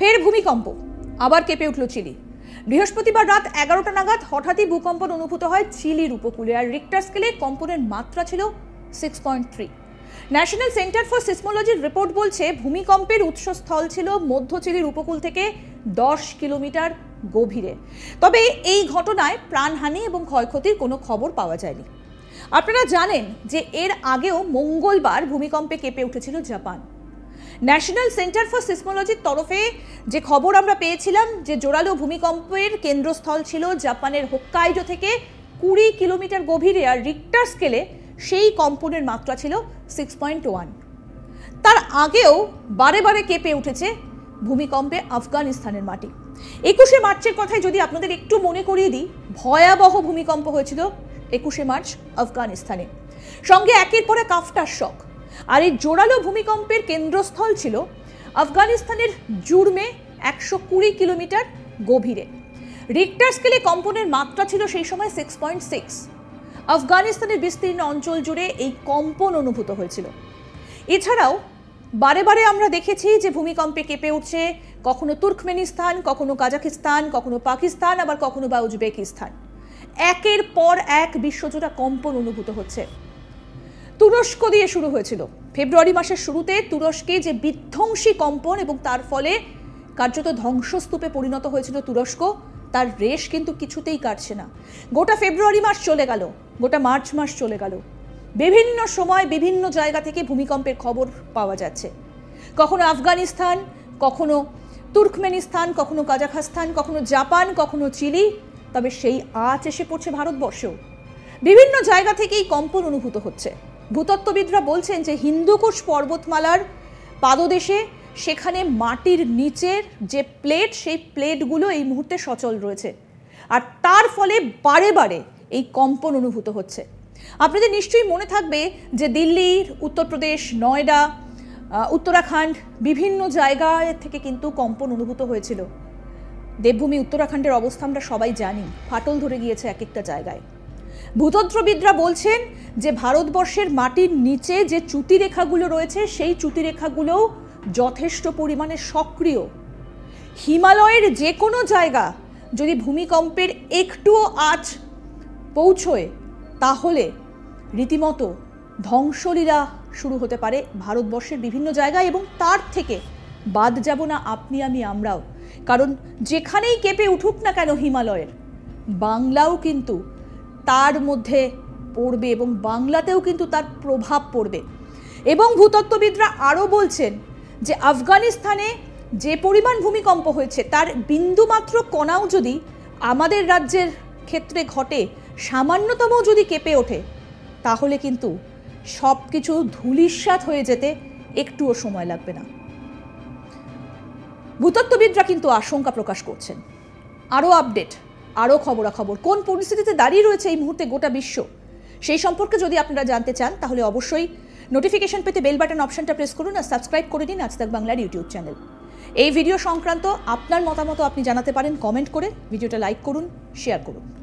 ফের ভূমিকম্প আবার কেঁপে উঠল চিলি। বৃহস্পতিবার রাত ১১টা নাগাদ হঠাৎই ভূকম্পন অনুভূত হয় চিলির উপকূলে। আর রিক্টার স্কেলে কম্পনের মাত্রা ছিল 6.3। ন্যাশনাল সেন্টার ফর সিসমোলজির রিপোর্ট বলছে ভূমিকম্পের উৎসস্থল ছিল মধ্য চিলির উপকূল থেকে 10 কিলোমিটার গভীরে। তবে এই ঘটনায় প্রাণহানি এবং ক্ষয়ক্ষতির কোনো খবর পাওয়া যায়নি। আপনারা জানেন যে এর আগেও মঙ্গলবার ভূমিকম্পে কেঁপে উঠেছিল জাপান। ন্যাশনাল সেন্টার ফর সিসমোলজির তরফে যে খবর আমরা পেয়েছিলাম যে জোরালো ভূমিকম্পের কেন্দ্রস্থল ছিল জাপানের হোক্কাইডো থেকে 20 কিলোমিটার গভীরে। আর রিক্টার স্কেলে সেই কম্পনের মাত্রা ছিল 6.1। তার আগেও বারে বারে কেঁপে উঠেছে ভূমিকম্পে আফগানিস্তানের মাটি। 21শে মার্চের কথাই যদি আপনাদের একটু মনে করিয়ে দিই, ভয়াবহ ভূমিকম্প হয়েছিল 21শে মার্চ আফগানিস্তানে, সঙ্গে একের পর এক আফটার শক। আর এই জোরালো ভূমিকম্পের কেন্দ্রস্থল ছিল আফগানিস্তানের জুরমে 120 কিলোমিটার গভীরে। রিক্টার স্কেলে কম্পনের মাত্রা ছিল সেই সময় 6.6। আফগানিস্তানের বিস্তীর্ণ অঞ্চল জুড়ে এই কম্পন অনুভূত হয়েছিল। এছাড়াও বারে বারে আমরা দেখেছি যে ভূমিকম্পে কেঁপে উঠছে কখনো তুর্কমেনিস্তান, কখনো কাজাখস্তান, কখনো পাকিস্তান, আবার কখনো বা উজবেকিস্তান। একের পর এক বিশ্বজোড়া কম্পন অনুভূত হচ্ছে। তুরস্ক দিয়ে শুরু হয়েছিল ফেব্রুয়ারি মাসের শুরুতে। তুরস্কে যে বিধ্বংসী কম্পন এবং তার ফলে কার্যত ধ্বংসস্তূপে পরিণত হয়েছিল তুরস্ক, তার রেশ কিন্তু কিছুতেই কাটছে না। গোটা ফেব্রুয়ারি মাস চলে গেল, গোটা মার্চ মাস চলে গেল, বিভিন্ন সময় বিভিন্ন জায়গা থেকে ভূমিকম্পের খবর পাওয়া যাচ্ছে। কখনো আফগানিস্তান, কখনো তুর্কমেনিস্তান, কখনো কাজাখস্তান, কখনো জাপান, কখনো চিলি। তবে সেই আঁচ এসে পড়ছে ভারতবর্ষেও। বিভিন্ন জায়গা থেকেই কম্পন অনুভূত হচ্ছে। ভূতত্ত্ববিদরা বলছেন যে হিন্দুকুশ পর্বতমালার পাদদেশে, সেখানে মাটির নিচের যে প্লেট, সেই প্লেটগুলো এই মুহূর্তে সচল রয়েছে। আর তার ফলে বারে বারে এই কম্পন অনুভূত হচ্ছে। আপনাদের নিশ্চয়ই মনে থাকবে যে দিল্লির, উত্তরপ্রদেশ, নয়ডা, উত্তরাখণ্ড বিভিন্ন জায়গা থেকে কিন্তু কম্পন অনুভূত হয়েছিল। দেবভূমি উত্তরাখণ্ডের অবস্থা আমরা সবাই জানি, ফাটল ধরে গিয়েছে এক একটা জায়গায়। ভূতত্ত্ববিদরা বলছেন যে ভারতবর্ষের মাটির নিচে যে চ্যুতিরেখাগুলো রয়েছে, সেই চ্যুতিরেখাগুলোও যথেষ্ট পরিমাণে সক্রিয়। হিমালয়ের যে কোনো জায়গা যদি ভূমিকম্পের একটুও আঁচ পৌঁছয়, তাহলে রীতিমতো ধ্বংসলীলা শুরু হতে পারে ভারতবর্ষের বিভিন্ন জায়গায়। এবং তার থেকে বাদ যাব না আপনি, আমি, আমরাও। কারণ যেখানেই কেঁপে উঠুক না কেন হিমালয়ের, বাংলাও কিন্তু তার মধ্যে পড়বে এবং বাংলাতেও কিন্তু তার প্রভাব পড়বে। এবং ভূতত্ত্ববিদরা আরও বলছেন যে আফগানিস্তানে যে পরিমাণ ভূমিকম্প হয়েছে, তার বিন্দুমাত্র কণাও যদি আমাদের রাজ্যের ক্ষেত্রে ঘটে, সামান্যতম যদি কেঁপে ওঠে, তাহলে কিন্তু সব কিছু ধূলিস্যাৎ হয়ে যেতে একটুও সময় লাগবে না। ভূতত্ত্ববিদরা কিন্তু আশঙ্কা প্রকাশ করছেন। আরও আপডেট, আরও খবরাখবর, কোন পরিস্থিতিতে দাঁড়িয়ে রয়েছে এই মুহূর্তে গোটা বিশ্ব, সেই সম্পর্কে যদি আপনারা জানতে চান, তাহলে অবশ্যই নোটিফিকেশন পেতে বেল বাটন অপশনটা প্রেস করুন আর সাবস্ক্রাইব করে নিন আজ তাক বাংলার ইউটিউব চ্যানেল। এই ভিডিও সংক্রান্ত আপনার মতামত আপনি জানাতে পারেন কমেন্ট করে। ভিডিওটা লাইক করুন, শেয়ার করুন।